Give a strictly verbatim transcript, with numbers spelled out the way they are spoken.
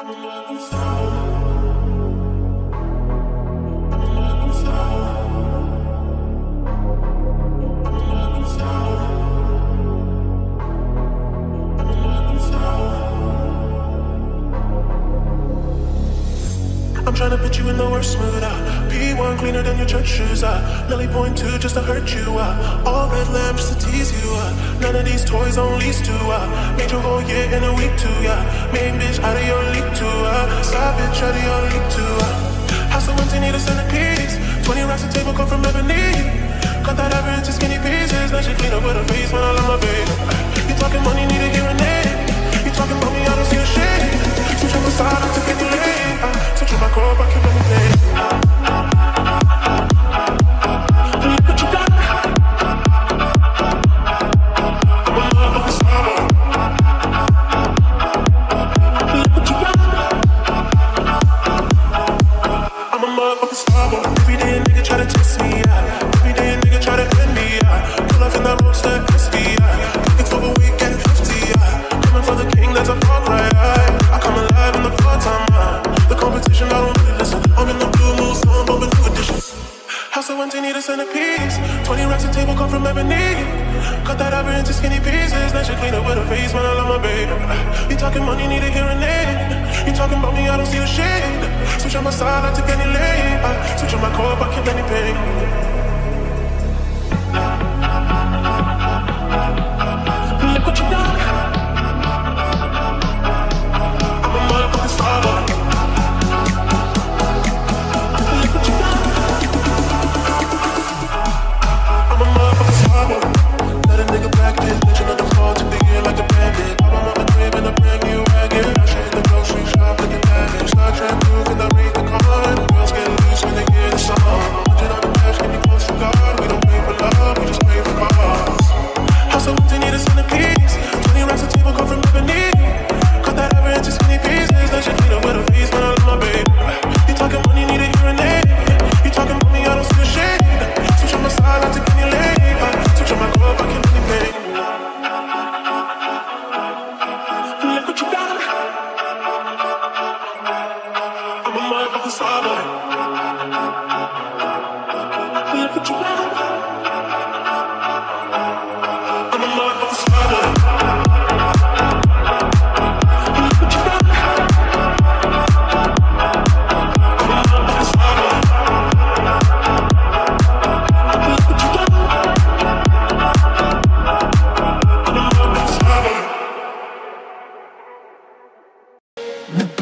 I'm trying to put you in the worst mood. I P one cleaner than your church shoes. I Nelly point two just to hurt you. I all red lamp just to tease you. I none of these toys on lease too. I made your whole year in a week too. Yeah, main bitch out of your league too. I side bitch out of your league too. I house so empty need a centerpiece. Twenty racks a table come from Ebony. Cut that ever into skinny pieces. Now she clean up with her face when I love my baby. You talking money need a hearing aid. You talking about me I don't see a shade. Switch on the side I took it too late. I switch on my core I can't run the day. Mm-hmm.